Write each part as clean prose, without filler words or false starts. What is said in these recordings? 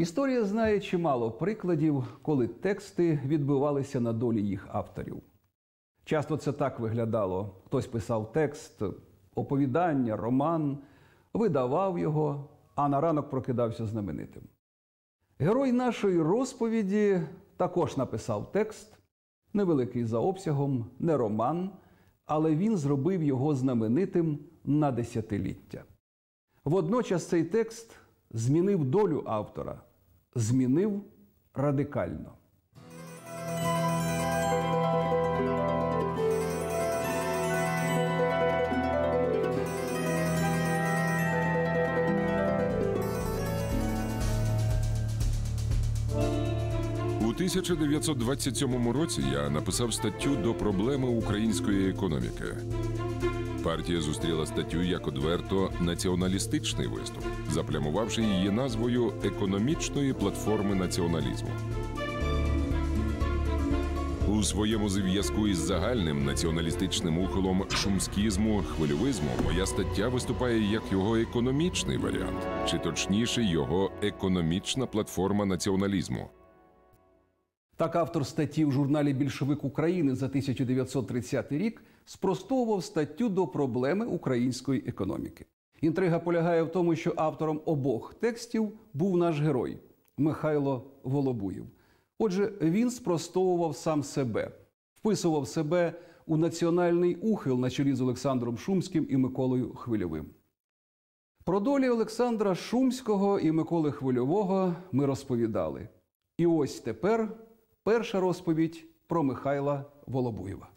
Історія знає чимало прикладів, коли тексти відбивалися на долі їх авторів. Часто це так виглядало. Хтось писав текст, оповідання, роман, видавав його, а на ранок прокидався знаменитим. Герой нашої розповіді також написав текст, невеликий за обсягом, не роман, але він зробив його знаменитим на десятиліття. Водночас цей текст змінив долю автора, змінив радикально. У 1927 році я написав статтю «До проблеми української економіки». Партія зустріла статтю як одверто націоналістичний виступ, заплямувавши її назвою «Економічної платформи націоналізму». У своєму зв'язку із загальним націоналістичним ухилом шумськізму, хвильовизму, моя стаття виступає як його економічний варіант, чи точніше його економічна платформа націоналізму. Так, автор статті в журналі «Більшовик України» за 1930 рік спростовував статтю «До проблеми української економіки». Інтрига полягає в тому, що автором обох текстів був наш герой – Михайло Волобуєв. Отже, він спростовував сам себе, вписував себе у національний ухил на чолі з Олександром Шумським і Миколою Хвильовим. Про долі Олександра Шумського і Миколи Хвильового ми розповідали. І ось тепер – перша розповідь про Михайла Волобуєва.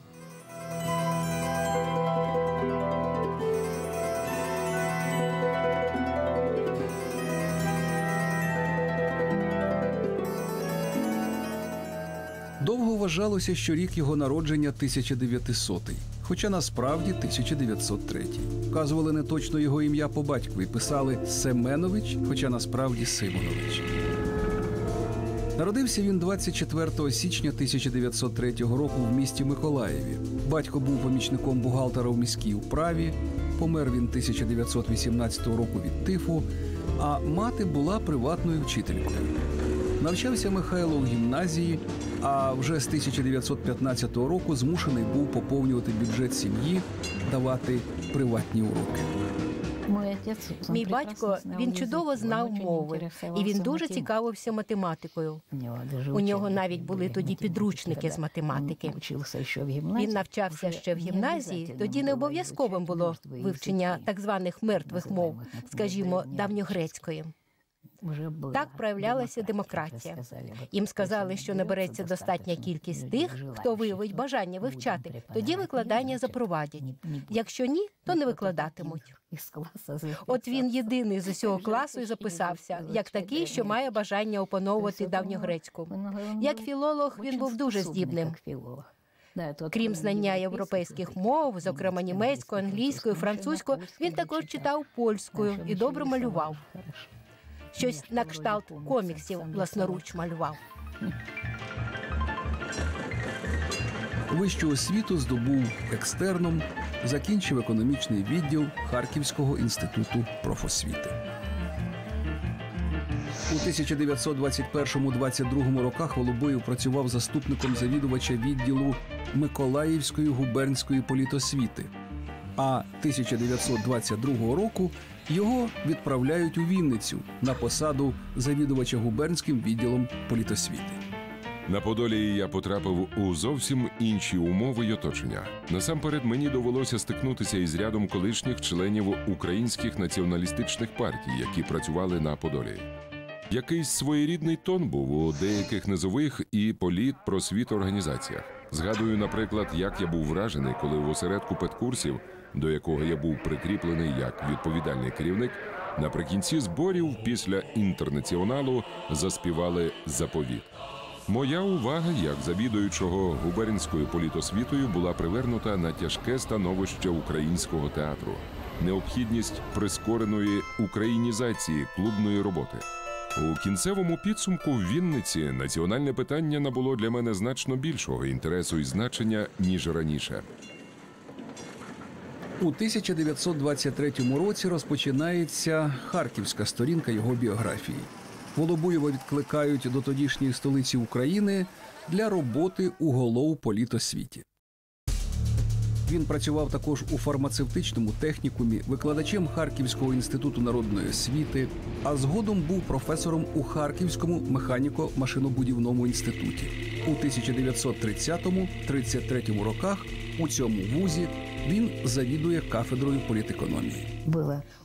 Довго вважалося, що рік його народження 1900-й, хоча насправді 1903-й. Вказували неточно його ім'я по батькові, писали Семенович, хоча насправді Симонович. Народився він 24 січня 1903 року в місті Миколаєві. Батько був помічником бухгалтера в міській управі, помер він 1918 року від тифу, а мати була приватною вчителькою. Навчався Михайло в гімназії, а вже з 1915 року змушений був поповнювати бюджет сім'ї, давати приватні уроки. Мій батько, він чудово знав мови, і він дуже цікавився математикою. У нього навіть були тоді підручники з математики. Він навчався ще в гімназії, тоді не обов'язковим було вивчення так званих мертвих мов, скажімо, давньогрецької. Так проявлялася демократія. Їм сказали, що набереться достатня кількість тих, хто виявить бажання вивчати, тоді викладання запровадять. Якщо ні, то не викладатимуть. От він єдиний з усього класу і записався, як такий, що має бажання опановувати давньогрецьку. Як філолог він був дуже здібним. Крім знання європейських мов, зокрема німецькою, англійською, французькою, він також читав польською і добре малював. Щось на кшталт коміксів власноруч малював. Вищу освіту здобув екстерном, закінчив економічний відділ Харківського інституту профосвіти. У 1921-22 роках Волобуєв працював заступником завідувача відділу Миколаївської губернської політосвіти, а 1922 року його відправляють у Вінницю на посаду завідувача губернським відділом політосвіти. На Подолі я потрапив у зовсім інші умови й оточення. Насамперед мені довелося стикнутися із рядом колишніх членів українських націоналістичних партій, які працювали на Подолі. Якийсь своєрідний тон був у деяких низових і політпросвіторганізаціях. Згадую, наприклад, як я був вражений, коли в осередку педкурсів, до якого я був прикріплений як відповідальний керівник, наприкінці зборів після «Інтернаціоналу» заспівали заповіт. Моя увага, як завідуючого губернською політосвітою, була привернута на тяжке становище українського театру, необхідність прискореної українізації клубної роботи. У кінцевому підсумку в Вінниці національне питання набуло для мене значно більшого інтересу і значення, ніж раніше. У 1923 році розпочинається харківська сторінка його біографії. Волобуєва відкликають до тодішньої столиці України для роботи у головполітосвіті. Він працював також у фармацевтичному технікумі, викладачем Харківського інституту народної освіти, а згодом був професором у Харківському механіко-машинобудівному інституті. У 1930-33 роках у цьому вузі він завідує кафедрою політекономії.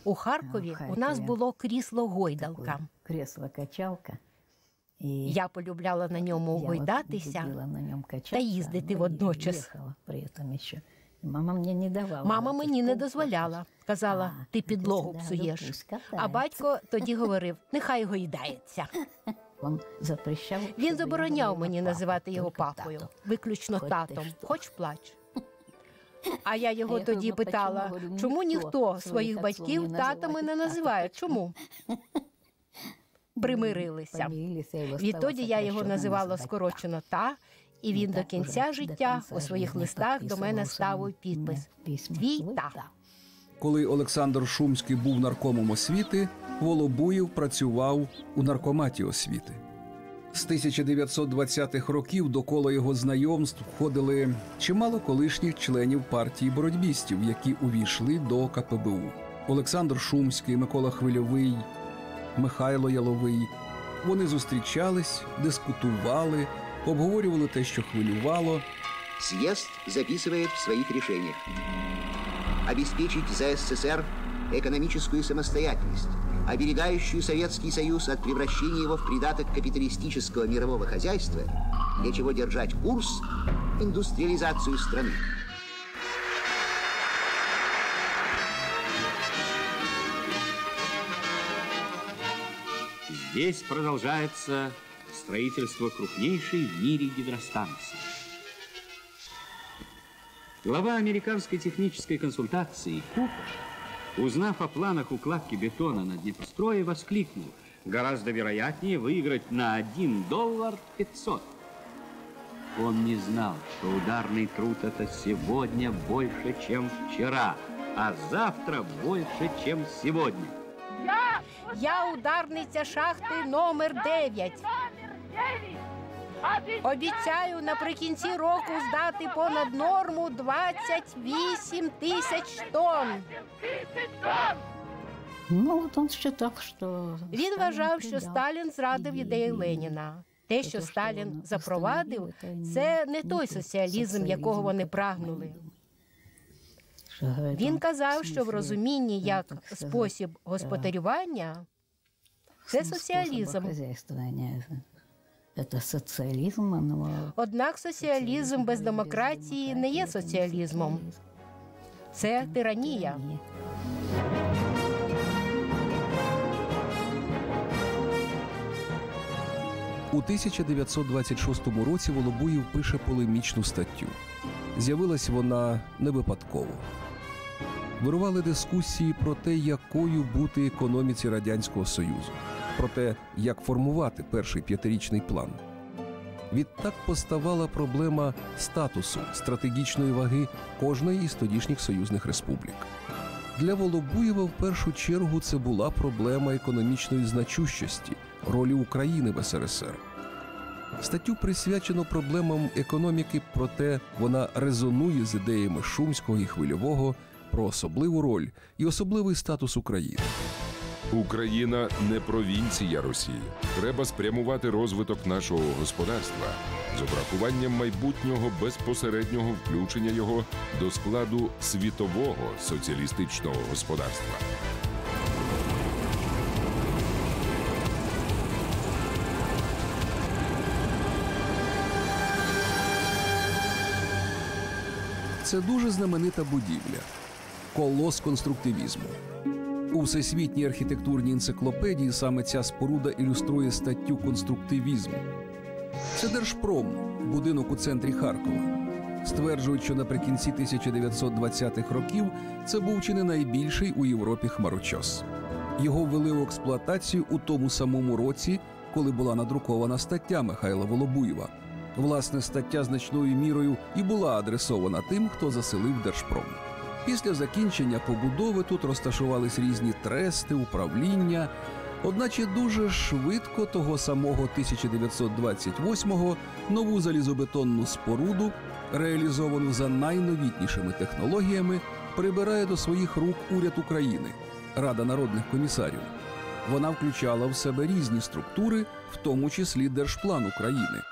У Харкові у нас було крісло-гойдалка. Я полюбляла на ньому гойдатися та їздити водночас. Мама мені не дозволяла. Казала, ти підлогу псуєш. А батько тоді говорив, нехай гойдається. Він забороняв мені називати його папою, виключно татом, хоч плач. А я його тоді питала, чому ніхто своїх батьків татами не називає, чому? Примирилися. Відтоді я його називала скорочено «та», і він до кінця життя у своїх листах до мене ставив підпис «Твій та». Коли Олександр Шумський був наркомом освіти, Волобуєв працював у наркоматі освіти. З 1920-х років до кола його знайомств входили чимало колишніх членів партії боротьбістів, які увійшли до КПБУ. Олександр Шумський, Микола Хвильовий, Михайло Яловий. Вони зустрічались, дискутували, обговорювали те, що хвилювало. Съезд записує в своїх рішеннях. Обеспечить за СССР экономическую самостоятельность, оберегающую Советский Союз от превращения его в придаток капиталистического мирового хозяйства, для чего держать курс – индустриализацию страны. Здесь продолжается строительство крупнейшей в мире гидростанции. Глава американской технической консультации Купер, узнав о планах укладки бетона на Днепрострое, воскликнул: гораздо вероятнее выиграть на $1.5. Он не знал, что ударный труд это сегодня больше, чем вчера, а завтра больше, чем сегодня. Я ударниця шахти №9. Обіцяю наприкінці року здати понад норму 28 000 тонн. Він вважав, що Сталін зрадив ідеї Леніна. Те, що Сталін запровадив, це не той соціалізм, якого вони прагнули. Він казав, що в розумінні як спосіб господарювання – це соціалізм. Однак соціалізм без демократії не є соціалізмом. Це тиранія. У 1926 році Волобуєв пише полемічну статтю. З'явилась вона не випадково. Вирували дискусії про те, якою бути економіці Радянського Союзу, про те, як формувати перший п'ятирічний план. Відтак поставала проблема статусу, стратегічної ваги кожної із тодішніх союзних республік. Для Волобуєва в першу чергу це була проблема економічної значущості, ролі України в СРСР. Статтю присвячено проблемам економіки, проте вона резонує з ідеями Шумського і Хвильового про особливу роль і особливий статус України. Україна – не провінція Росії. Треба спрямувати розвиток нашого господарства з обрахуванням майбутнього безпосереднього включення його до складу світового соціалістичного господарства. Це дуже знаменита будівля – колос конструктивізму. У Всесвітній архітектурній енциклопедії саме ця споруда ілюструє статтю конструктивізму. Це Держпром, будинок у центрі Харкова. Стверджують, що наприкінці 1920-х років це був чи не найбільший у Європі хмарочос. Його ввели в експлуатацію у тому самому році, коли була надрукована стаття Михайла Волобуєва. Власне, стаття значною мірою і була адресована тим, хто заселив Держпром. Після закінчення побудови тут розташувались різні трести, управління. Одначе дуже швидко того самого 1928-го нову залізобетонну споруду, реалізовану за найновітнішими технологіями, прибирає до своїх рук уряд України – Рада народних комісарів. Вона включала в себе різні структури, в тому числі Держплан України.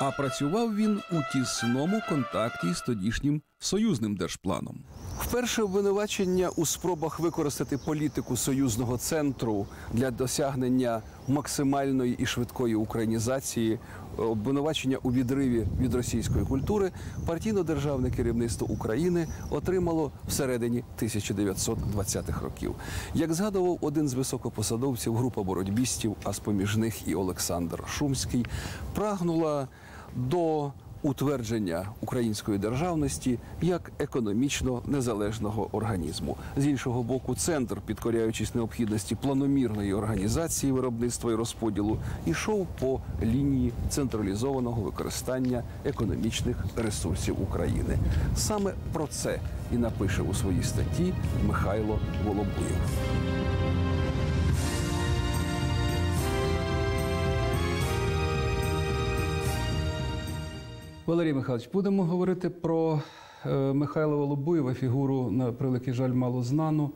А працював він у тісному контакті з тодішнім Союзним Держпланом. Вперше обвинувачення у спробах використати політику союзного центру для досягнення максимальної і швидкої українізації, обвинувачення у відриві від російської культури партійно-державне керівництво України отримало всередині 1920-х років. Як згадував один з високопосадовців, група боротьбістів, а з-поміж них і Олександр Шумський, прагнула до утвердження української державності як економічно незалежного організму. З іншого боку, центр, підкоряючись необхідності планомірної організації виробництва і розподілу, йшов по лінії централізованого використання економічних ресурсів України. Саме про це і напише у своїй статті Михайло Волобуєв. Валерій Михайлович, будемо говорити про Михайла Волобуєва, фігуру, на превеликий жаль, мало знану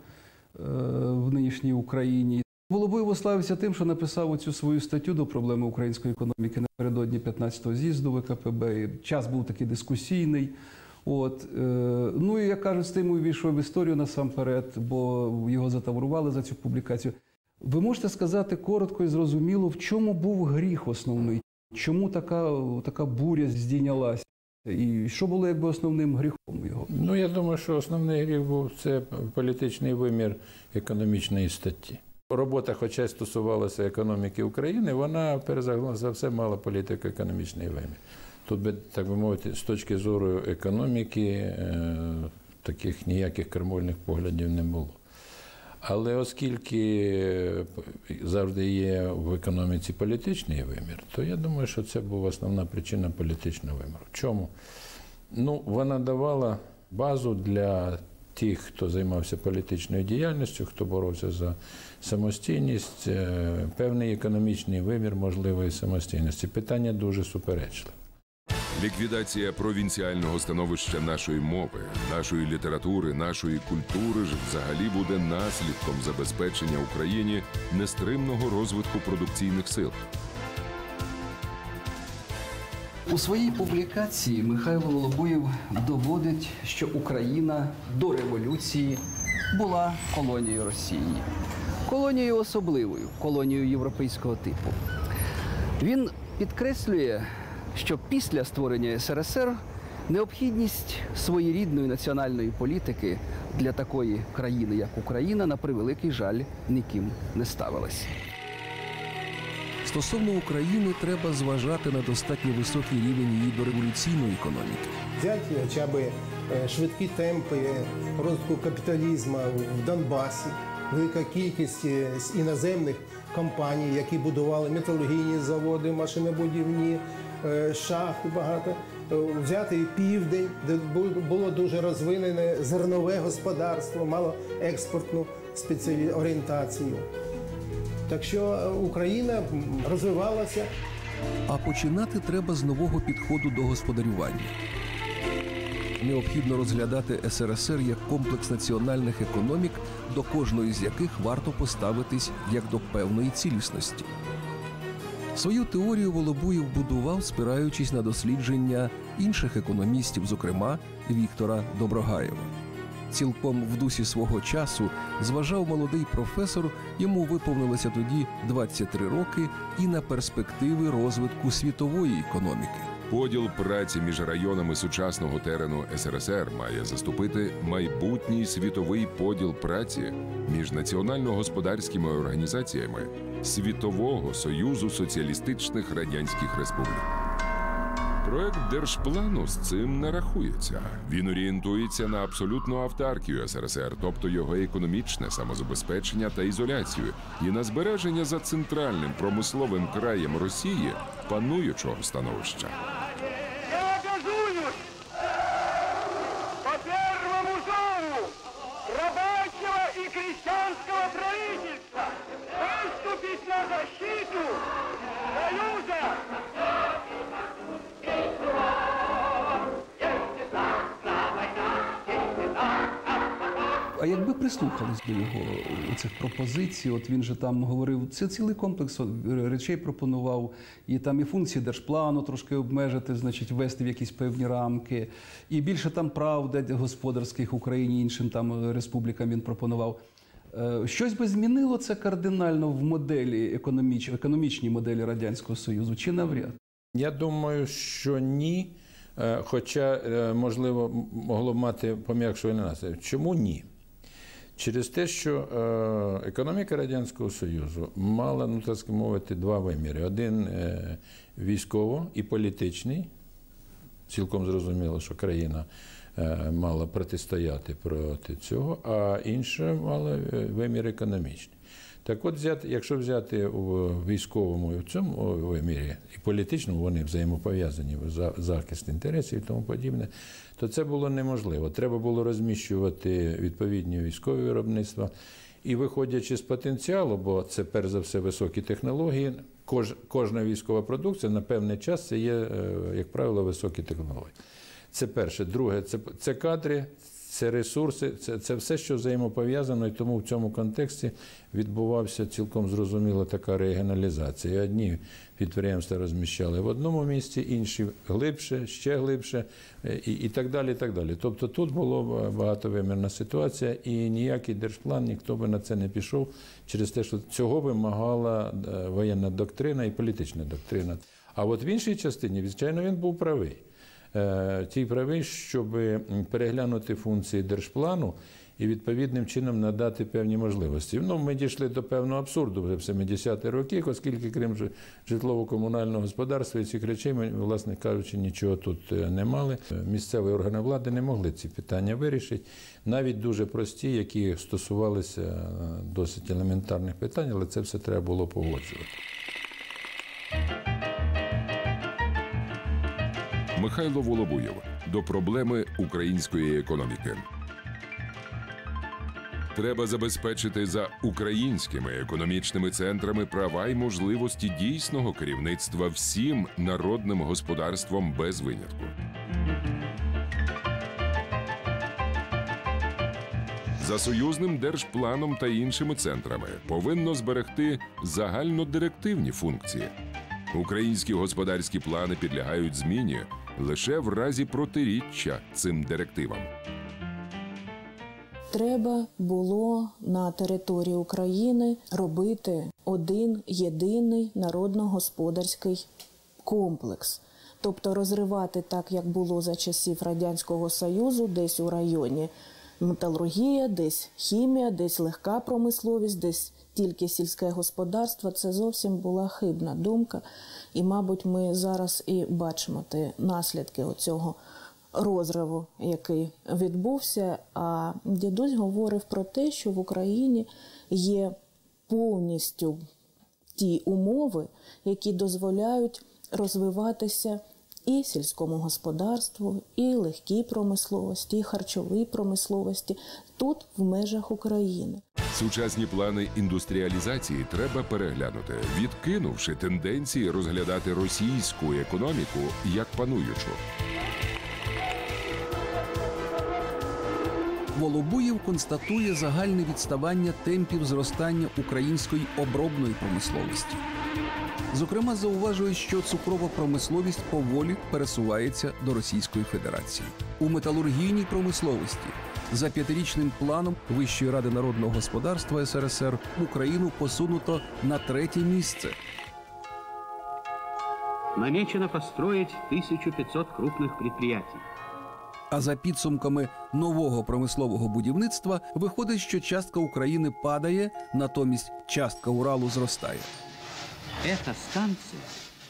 в нинішній Україні. Волобуєв уславився тим, що написав цю свою статтю «До проблеми української економіки» напередодні 15-го з'їзду ВКПБ. Час був такий дискусійний. Ну і, як кажуть, з тим увійшов в історію насамперед, бо його затаврували за цю публікацію. Ви можете сказати коротко і зрозуміло, в чому був гріх основний? Чому така буря здійнялася? І що було якби основним гріхом його? Ну, я думаю, що основний гріх був – це політичний вимір економічної статті. Робота, хоча й стосувалася економіки України, вона, перш за все, мала політико-економічний вимір. Тут, так би мовити, з точки зору економіки, таких ніяких крамольних поглядів не було. Але оскільки завжди є в економіці політичний вимір, то я думаю, що це була основна причина політичного виміру. Чому? Ну, вона давала базу для тих, хто займався політичною діяльністю, хто боровся за самостійність, певний економічний вимір можливої самостійності. Питання дуже суперечливе. Ліквідація провінціального становища нашої мови, нашої літератури, нашої культури ж взагалі буде наслідком забезпечення Україні нестримного розвитку продукційних сил. У своїй публікації Михайло Волобуєв доводить, що Україна до революції була колонією Росії. Колонією особливою, колонією європейського типу. Він підкреслює, що після створення СРСР необхідність своєрідної національної політики для такої країни, як Україна, на превеликий жаль, ніким не ставилась. Стосовно України треба зважати на достатньо високий рівень її дореволюційної економіки. Взяти хоча б швидкі темпи розвитку капіталізму в Донбасі, велика кількість іноземних компаній, які будували металургійні заводи, машинобудівні, шахти багато, взяти і Південь, де було дуже розвинене зернове господарство, мало експортну орієнтацію. Так що Україна розвивалася. А починати треба з нового підходу до господарювання. Необхідно розглядати СРСР як комплекс національних економік, до кожної з яких варто поставитись як до певної цілісності. Свою теорію Волобуєв будував, спираючись на дослідження інших економістів, зокрема Віктора Доброгаєва. Цілком в дусі свого часу, зважав молодий професор, йому виповнилося тоді 23 роки і на перспективи розвитку світової економіки. Поділ праці між районами сучасного терену СРСР має заступити майбутній світовий поділ праці між національно-господарськими організаціями Світового Союзу Соціалістичних Радянських Республік. Проект Держплану з цим не рахується. Він орієнтується на абсолютну автаркію СРСР, тобто його економічне самозабезпечення та ізоляцію, і на збереження за центральним промисловим краєм Росії пануючого становища. А якби прислухались до його цих пропозицій, от він же там говорив, це цілий комплекс речей пропонував, і там і функції держплану трошки обмежити, значить, ввести в якісь певні рамки, і більше там прав господарських Україні, іншим там республікам він пропонував. Щось би змінило це кардинально в моделі, економічній моделі Радянського Союзу, чи навряд? Я думаю, що ні. Хоча, можливо, могло б мати пом'якшувальний наслідок. Чому ні? Через те, що економіка Радянського Союзу мала, ну так мовити, два виміри. Один військово і політичний. Цілком зрозуміло, що країна мала протистояти проти цього, а інша мала вимір економічний. Так от, якщо взяти в військовому і в цьому вимірі, і політичному, вони взаємопов'язані, захист інтересів і тому подібне, то це було неможливо. Треба було розміщувати відповідні військові виробництва. І виходячи з потенціалу, бо це перш за все високі технології, кожна військова продукція на певний час це є, як правило, високі технології. Це перше. Друге, це кадри. Це ресурси, це все, що взаємопов'язано, і тому в цьому контексті відбувався цілком зрозуміло така регіоналізація. Одні підприємства розміщали в одному місці, інші глибше, ще глибше і так далі, і так далі. Тобто тут була багатовимірна ситуація, і ніякий держплан, ніхто би на це не пішов, через те, що цього вимагала воєнна доктрина і політична доктрина. А от в іншій частині, звичайно, він був правий. Ті праві, щоб переглянути функції держплану і відповідним чином надати певні можливості. Ну, ми дійшли до певного абсурду вже в 70-ті роки, оскільки крім житлово-комунального господарства і цих речей, ми, власне кажучи, нічого тут не мали. Місцеві органи влади не могли ці питання вирішити, навіть дуже прості, які стосувалися досить елементарних питань, але це все треба було погоджувати. Михайло Волобуєв. До проблеми української економіки. Треба забезпечити за українськими економічними центрами права і можливості дійсного керівництва всім народним господарством без винятку. За союзним держпланом та іншими центрами повинно зберегти загальнодирективні функції. Українські господарські плани підлягають зміні лише в разі протиріччя цим директивам. Треба було на території України робити один єдиний народно-господарський комплекс. Тобто розривати так, як було за часів Радянського Союзу, десь у районі металургія, десь хімія, десь легка промисловість, десь тільки сільське господарство. Це зовсім була хибна думка. І, мабуть, ми зараз і бачимо ті наслідки оцього розриву, який відбувся. А дідусь говорив про те, що в Україні є повністю ті умови, які дозволяють розвиватися і сільському господарству, і легкій промисловості, і харчовій промисловості тут, в межах України. Сучасні плани індустріалізації треба переглянути, відкинувши тенденції розглядати російську економіку як пануючу. Волобуєв констатує загальне відставання темпів зростання української обробної промисловості. Зокрема, зауважує, що цукрова промисловість поволі пересувається до Російської Федерації. У металургійній промисловості за п'ятирічним планом Вищої Ради Народного Господарства СРСР Україну посунуто на 3-е місце. Намечено построить 1500 крупних підприємств. А за підсумками нового промислового будівництва виходить, що частка України падає, натомість частка Уралу зростає. Эта станция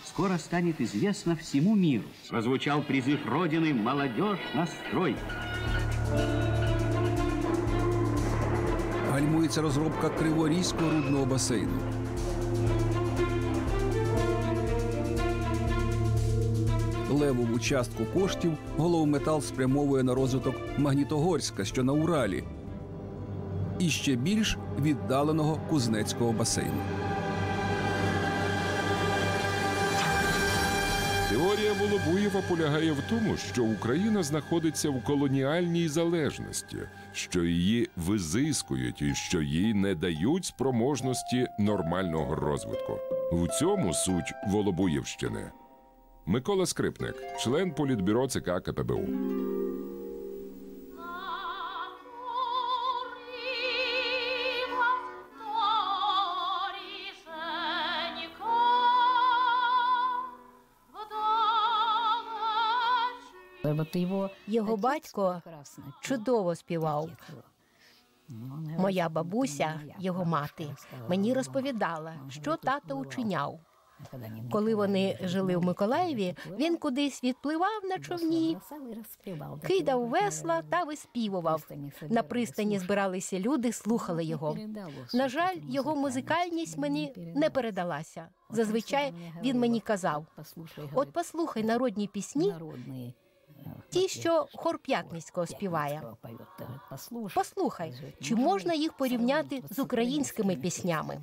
скоро станет известна всему миру. Прозвучал призыв Родины «Молодежь на строй». Гальмується розробка Криворізького рудного басейну. Левову частку коштів Головметал спрямовує на розвиток Магнітогорська, що на Уралі, і ще більш віддаленого Кузнецького басейну. Теорія Волобуєва полягає в тому, що Україна знаходиться в колоніальній залежності, що її визискують і що їй не дають спроможності нормального розвитку. В цьому суть Волобуєвщини. Микола Скрипник, член Політбюро ЦК КПБУ. Його батько чудово співав. Моя бабуся, його мати, мені розповідала, що тато учиняв. Коли вони жили в Миколаєві, він кудись відпливав на човні, кидав весла та виспівував. На пристані збиралися люди, слухали його. На жаль, його музикальність мені не передалася. Зазвичай він мені казав: «От послухай народні пісні, ті, що хор П'ятницького співає. Послухай, чи можна їх порівняти з українськими піснями?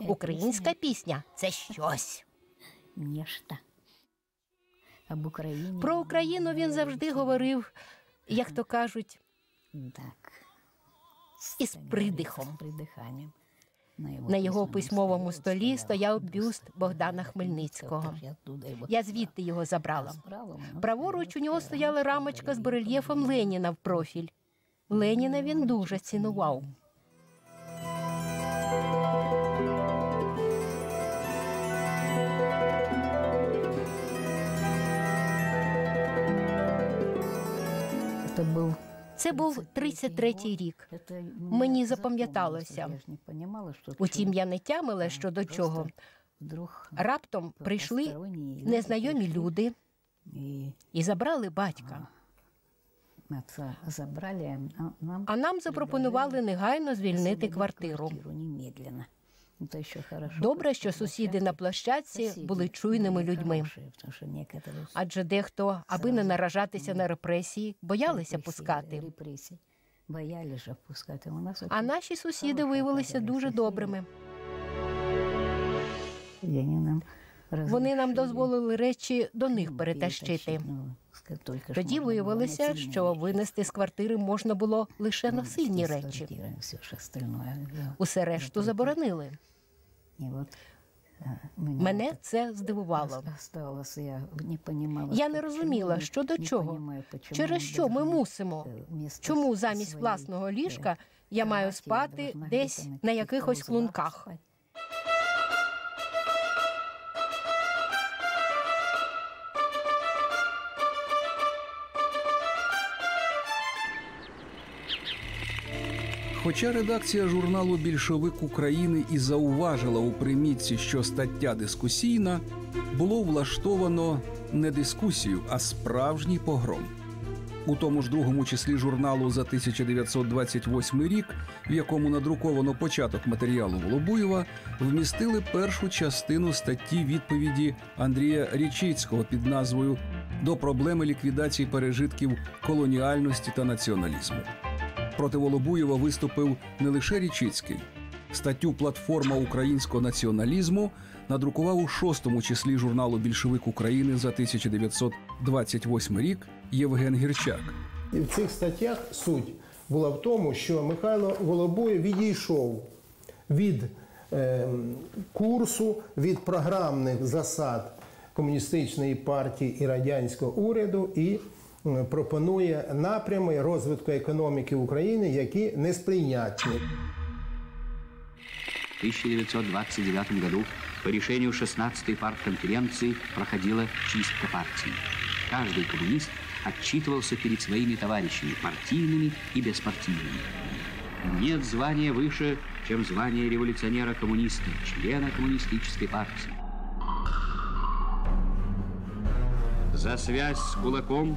Українська пісня – це щось». Про Україну він завжди говорив, як то кажуть, із придихом. На його письмовому столі стояв бюст Богдана Хмельницького. Я звідти його забрала. Праворуч у нього стояла рамочка з барельєфом Леніна в профіль. Леніна він дуже цінував. Це був 33-й рік. Мені запам'яталося. Утім, я не тямила, що до чого. Раптом прийшли незнайомі люди і забрали батька. А нам запропонували негайно звільнити квартиру. Добре, що сусіди на площадці були чуйними людьми. Адже дехто, аби не наражатися на репресії, боялися пускати. А наші сусіди виявилися дуже добрими. Вони нам дозволили речі до них перетащити. Тоді виявилося, що винести з квартири можна було лише насильні речі. Усе решту заборонили. Мене це здивувало. Я не розуміла, що до чого, через що ми мусимо, чому замість власного ліжка я маю спати десь на якихось клунках. Хоча редакція журналу «Більшовик України» і зауважила у примітці, що стаття дискусійна, було влаштовано не дискусію, а справжній погром. У тому ж другому числі журналу за 1928 рік, в якому надруковано початок матеріалу Волобуєва, вмістили першу частину статті відповіді Андрія Річицького під назвою «До проблеми ліквідації пережитків колоніальності та націоналізму». Проти Волобуєва виступив не лише Річицький. Статтю «Платформа українського націоналізму» надрукував у шостому числі журналу «Більшовик України» за 1928 рік Євген Гірчак. В цих статтях суть була в тому, що Михайло Волобуєв відійшов від курсу, від програмних засад Комуністичної партії і радянського уряду і пропонує напрями розвитку економіки України, які несприйнятні. В 1929 году по решению 16-й партконференции проходила чистка партии. Каждый коммунист отчитывался перед своими товарищами, партийными и беспартийными. Нет звания выше, чем звание революционера-коммуниста, члена коммунистической партии. За связь с кулаком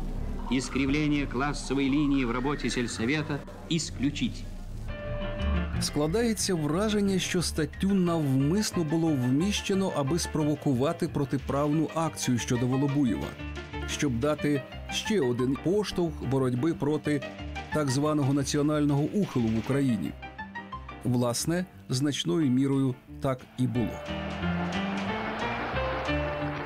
искривление классовой линии в работе сельсовета исключить. Складається враження, що статтю навмисно було вміщено, аби спровокувати протиправну акцію щодо Волобуєва, щоб дати ще один поштовх боротьби проти так званого національного ухилу в Україні. Власне, значною мірою так і було.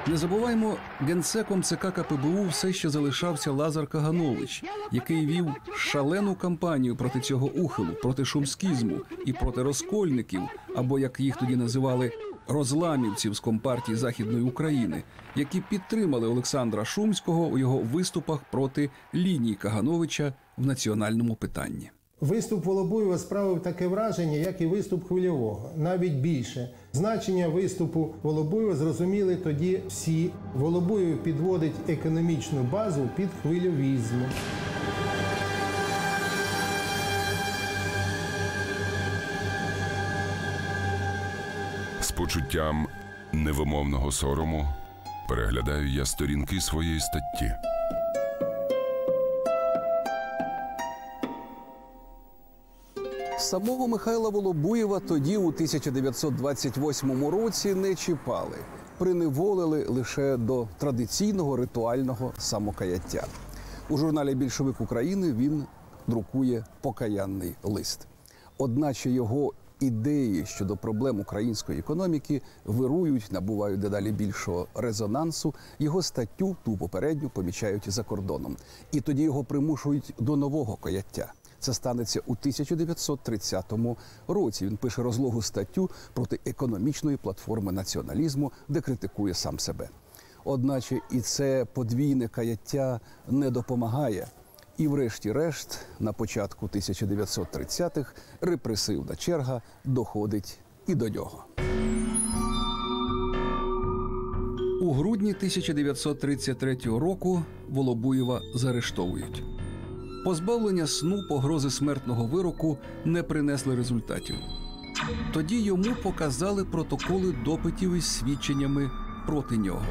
Не забуваємо, генсеком ЦК КПБУ все ще залишався Лазар Каганович, який вів шалену кампанію проти цього ухилу, проти шумськізму і проти розкольників, або, як їх тоді називали, розламівців з Компартії Західної України, які підтримали Олександра Шумського у його виступах проти лінії Кагановича в національному питанні. Виступ Волобуєва справив таке враження, як і виступ Хвильового, навіть більше. Значення виступу Волобуєва зрозуміли тоді всі. Волобуєв підводить економічну базу під хвильовізм. З почуттям невимовного сорому переглядаю я сторінки своєї статті. Самого Михайла Волобуєва тоді, у 1928 році, не чіпали. Приневолили лише до традиційного ритуального самокаяття. У журналі «Більшовик України» він друкує покаянний лист. Одначе його ідеї щодо проблем української економіки вирують, набувають дедалі більшого резонансу. Його статтю, ту попередню, помічають за кордоном. І тоді його примушують до нового каяття. Це станеться у 1930 році. Він пише розлогу статтю проти економічної платформи націоналізму, де критикує сам себе. Одначе і це подвійне каяття не допомагає. І врешті-решт, на початку 1930-х, репресивна черга доходить і до нього. У грудні 1933 року Волобуєва заарештовують. Позбавлення сну, погрози смертного вироку не принесли результатів. Тоді йому показали протоколи допитів із свідченнями проти нього.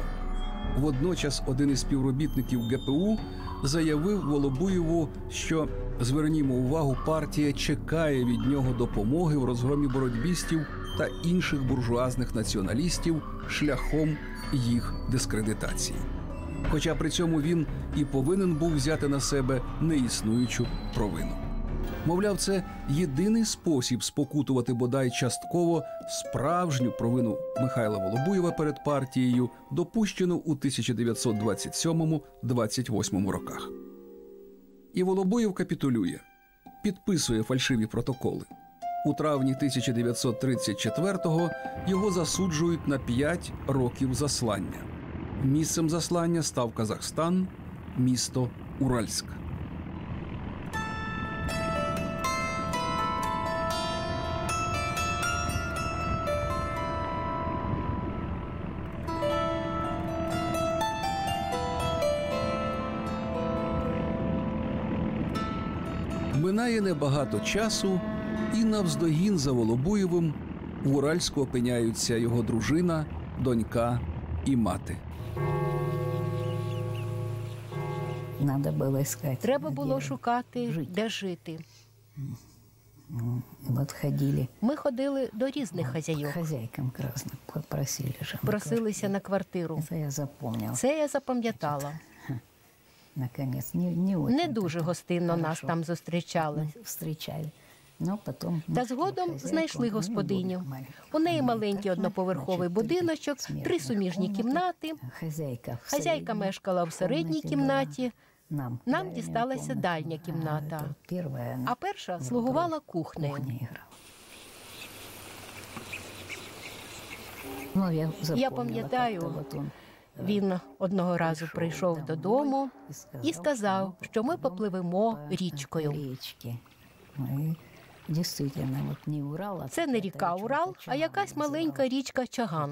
Водночас один із співробітників ГПУ заявив Волобуєву, що, звернімо увагу, партія чекає від нього допомоги в розгромі боротьбістів та інших буржуазних націоналістів шляхом їх дискредитації. Хоча при цьому він і повинен був взяти на себе неіснуючу провину. Мовляв, це єдиний спосіб спокутувати бодай частково справжню провину Михайла Волобуєва перед партією, допущену у 1927-28 роках. І Волобуєв капітулює, підписує фальшиві протоколи. У травні 1934-го його засуджують на 5 років заслання. Місцем заслання став Казахстан, місто Уральськ. Минає небагато часу, і навздогін за Волобуєвим в Уральську опиняються його дружина, донька і мати. Треба було шукати, де жити. Ми ходили до різних хазяйок. Просилися на квартиру. Це я запам'ятала. Не дуже гостинно нас там зустрічали. Та згодом знайшли господиню. У неї маленький одноповерховий будиночок, 3 суміжні кімнати. Хазяйка мешкала в середній кімнаті. Нам дісталася дальня кімната, а перша слугувала кухнею. Я пам'ятаю, він одного разу прийшов додому і сказав, що ми попливемо річкою. Це не ріка Урал, а якась маленька річка Чаган.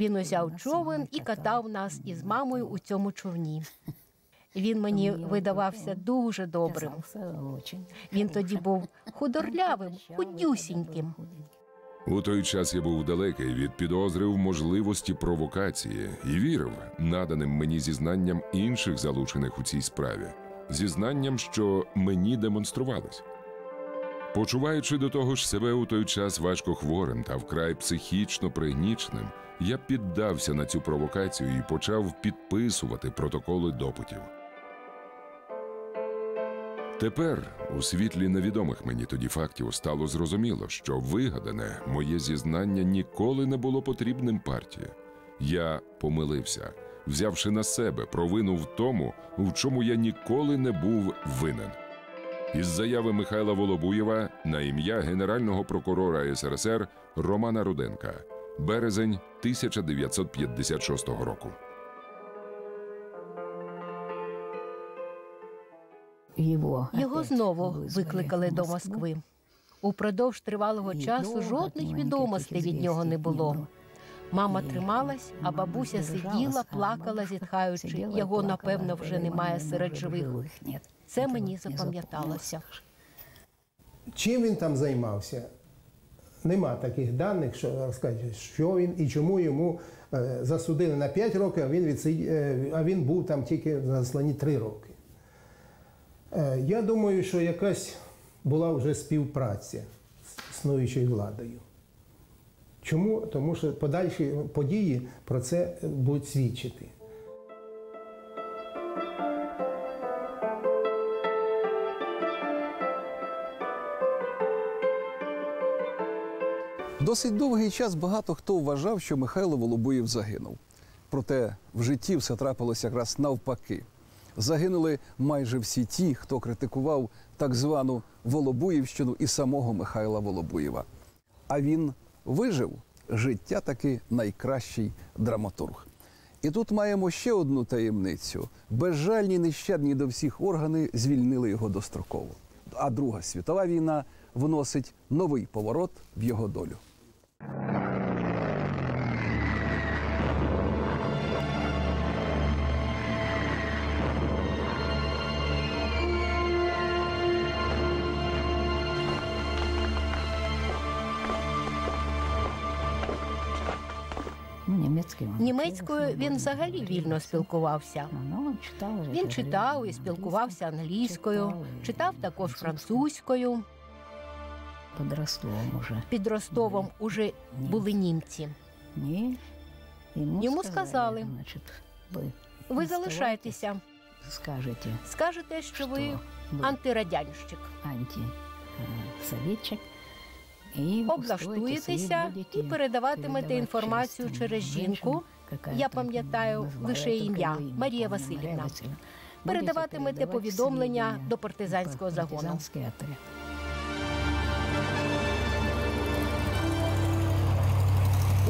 Він узяв човен і катав нас із мамою у цьому човні. Він мені видавався дуже добрим. Він тоді був худорлявим, худюсіньким. У той час я був далекий від підозри в можливості провокації і вірив наданим мені зізнанням інших залучених у цій справі. Зізнанням, що мені демонструвались. Почуваючи до того ж себе у той час важко хворим та вкрай психічно пригніченим, я піддався на цю провокацію і почав підписувати протоколи допитів. Тепер, у світлі невідомих мені тоді фактів, стало зрозуміло, що вигадане моє зізнання ніколи не було потрібним партії. Я помилився, взявши на себе провину в тому, в чому я ніколи не був винен. Із заяви Михайла Волобуєва на ім'я Генерального прокурора СРСР Романа Руденка. Березень 1956 року. Його знову викликали до Москви. Упродовж тривалого часу жодних відомостей від нього не було. Мама трималась, а бабуся сиділа, плакала, зітхаючи. Його, напевно, вже немає серед живих. Це мені запам'яталося. Чим він там займався? Нема таких даних, що розкажуть, що він і чому йому засудили на 5 років, а він був там тільки на засланні 3 роки. Я думаю, що якась була вже співпраця з існуючою владою. Чому? Тому що подальші події про це будуть свідчити. Досить довгий час багато хто вважав, що Михайло Волобуєв загинув. Проте в житті все трапилося якраз навпаки. Загинули майже всі ті, хто критикував так звану Волобуєвщину і самого Михайла Волобуєва. А він вижив. Життя таки найкращий драматург. І тут маємо ще одну таємницю. Безжальні, нещадні до всіх органи звільнили його достроково. А Друга світова війна вносить новий поворот в його долю. Німецькою він взагалі вільно спілкувався. Він читав і спілкувався англійською, читав також французькою. Під Ростовом уже були німці. Йому сказали, ви залишайтеся, скажете, що ви антирадянщик. Облаштуєтеся і передаватимете інформацію через жінку, я пам'ятаю лише ім'я, Марія Васильівна. Передаватимете повідомлення до партизанського загону.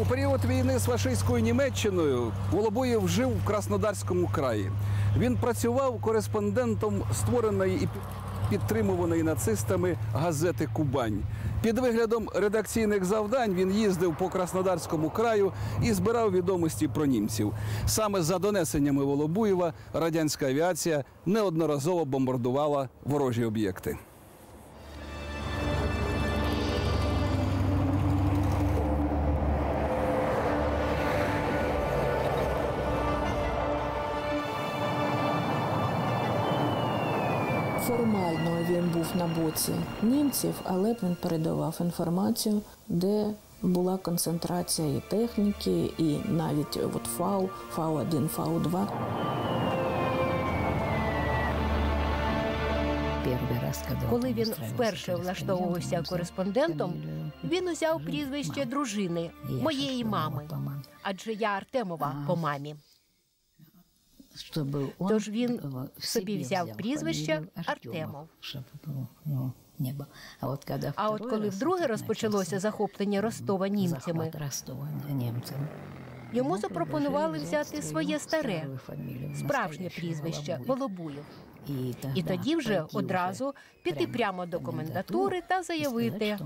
У період війни з фашистською Німеччиною Волобуєв жив в Краснодарському краї. Він працював кореспондентом створеної і підтримуваної нацистами газети «Кубань». Під виглядом редакційних завдань він їздив по Краснодарському краю і збирав відомості про німців. Саме за донесеннями Волобуєва радянська авіація неодноразово бомбардувала ворожі об'єкти. Формально він був на боці німців, але він передавав інформацію, де була концентрація і техніки, і навіть ФАУ, ФАУ-1, ФАУ-2. Коли він вперше влаштовувався кореспондентом, він узяв прізвище дружини, моєї мами, адже я Артемова по мамі. Тож він собі взяв прізвище Артемов. А от коли вдруге розпочалося захоплення Ростова німцями, йому запропонували взяти своє старе, справжнє прізвище Волобуєв. І тоді вже одразу піти прямо до комендатури та заявити,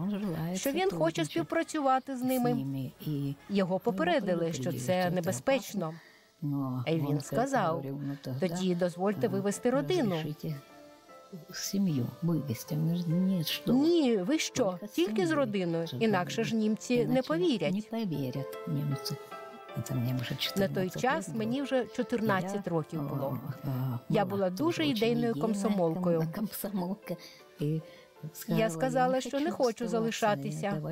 що він хоче співпрацювати з ними. Його попередили, що це небезпечно. І він сказав, тоді дозвольте вивезти родину. Ні, ви що, тільки з родиною, інакше ж німці не повірять. На той час мені вже 14 років було. Я була дуже ідейною комсомолкою. Я сказала, що не хочу залишатися.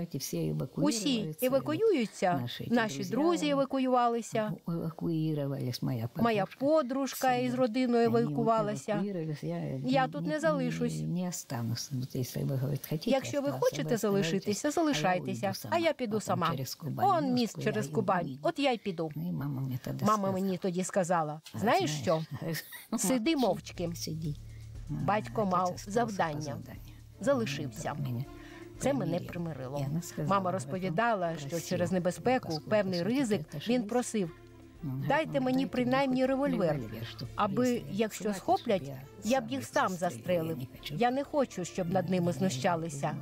Усі евакуюються. Наші друзі евакуювалися. Моя подружка із родиною евакуювалася. Я тут не залишусь. Якщо ви хочете залишитися, залишайтеся. А я піду сама. Он міст через Кубань. От я й піду. Мама мені тоді сказала, знаєш що? Сиди мовчки. Батько мав завдання. Залишився. Це мене примирило. Мама розповідала, що через небезпеку, певний ризик, він просив, дайте мені принаймні револьвер, аби, якщо схоплять, я б їх сам застрелив. Я не хочу, щоб над ними знущалися.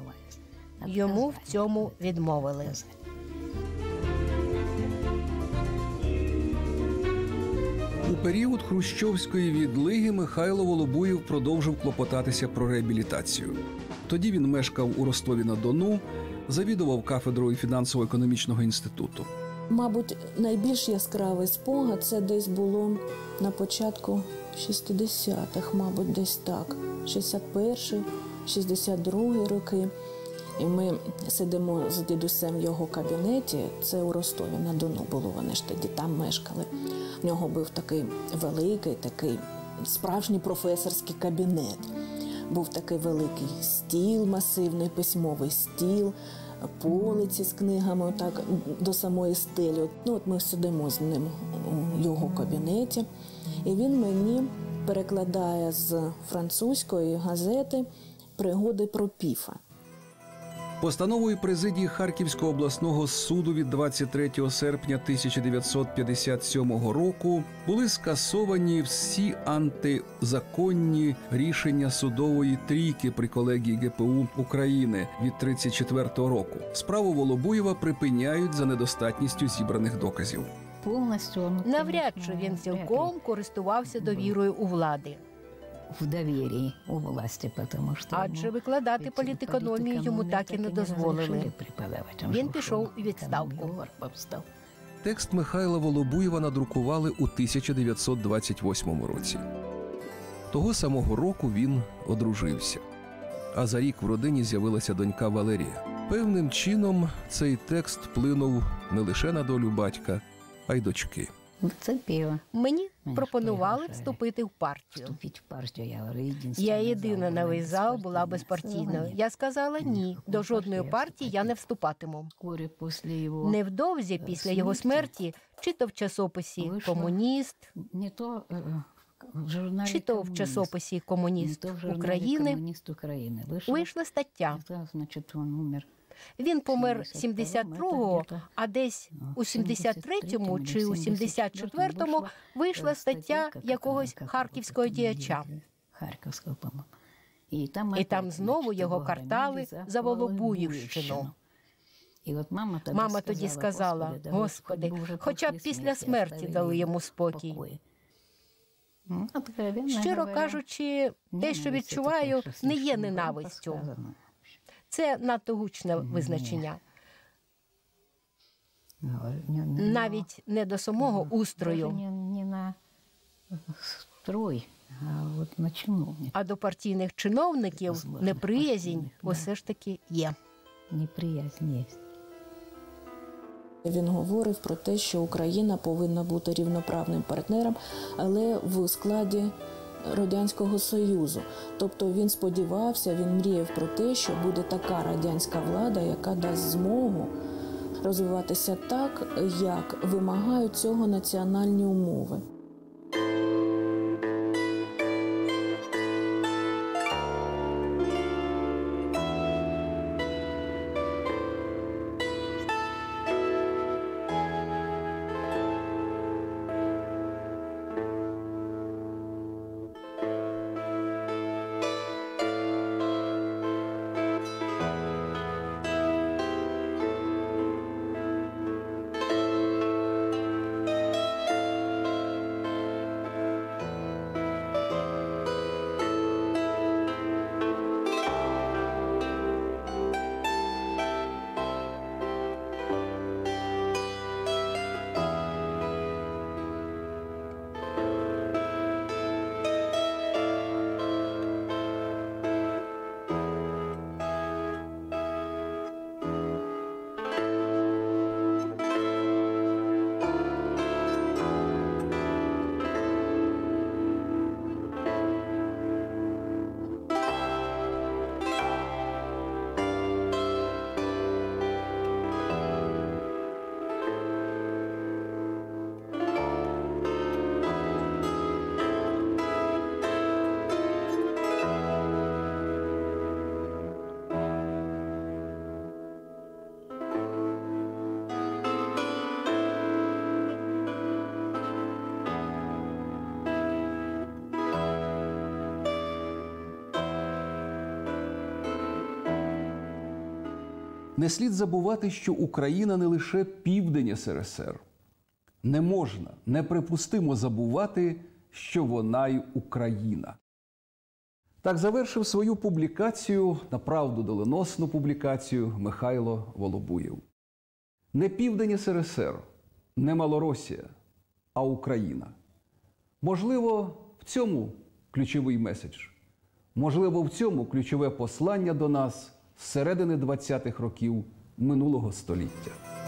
Йому в цьому відмовили. У період хрущовської відлиги Михайло Волобуєв продовжив клопотатися про реабілітацію. Тоді він мешкав у Ростові-на-Дону, завідував кафедрою фінансово-економічного інституту. Мабуть, найбільш яскравий спогад – це десь було на початку 60-х, мабуть, десь так, 61-й, 62-й роки. І ми сидимо з дідусем в його кабінеті, це у Ростові-на-Дону було, вони ж тоді там мешкали. В нього був такий великий, такий справжній професорський кабінет. Був такий великий стіл, масивний письмовий стіл, полиці з книгами так, до самої стелі. Ну, от ми сидимо з ним у його кабінеті, і він мені перекладає з французької газети «Пригоди Пропіфа». Постановою президії Харківського обласного суду від 23 серпня 1957 року були скасовані всі антизаконні рішення судової трійки при колегії ГПУ України від 1934 року. Справу Волобуєва припиняють за недостатністю зібраних доказів. Навряд чи він цілком користувався довірою у влади. Адже викладати політекономію йому так і не дозволили. Він пішов у відставку. Текст Михайла Волобуєва надрукували у 1928 році. Того самого року він одружився. А за рік в родині з'явилася донька Валерія. Певним чином цей текст вплинув не лише на долю батька, а й дочки. Мені пропонували вступити в партію. Я єдина на весь зал була безпартійною. Я сказала ні, до жодної партії я не вступатиму. Невдовзі після його смерті, чи то в часописі «Комуніст», чи то в часописі «Комуніст України» вийшла стаття. Він помер 72-го, а десь у 73-му чи у 74-му вийшла стаття якогось харківського діяча. І там знову його картали за Волобуївщину. Мама тоді сказала, Господи, хоча б після смерті дали йому спокій. Щиро кажучи, те, що відчуваю, не є ненавистю. Це надто гучне визначення. Навіть не до самого устрою, а до партійних чиновників неприязнь усе ж таки є. Він говорив про те, що Україна повинна бути рівноправним партнером, але в складі Радянського Союзу. Тобто він сподівався, він мріяв про те, що буде така радянська влада, яка дасть змогу розвиватися так, як вимагають цього національні умови. Не слід забувати, що Україна не лише південь СРСР. Не можна, неприпустимо забувати, що вона й Україна. Так завершив свою публікацію, направду доленосну публікацію, Михайло Волобуєв. Не південь СРСР, не Малоросія, а Україна. Можливо, в цьому ключовий меседж. Можливо, в цьому ключове послання до нас зсередини 20-х років минулого століття.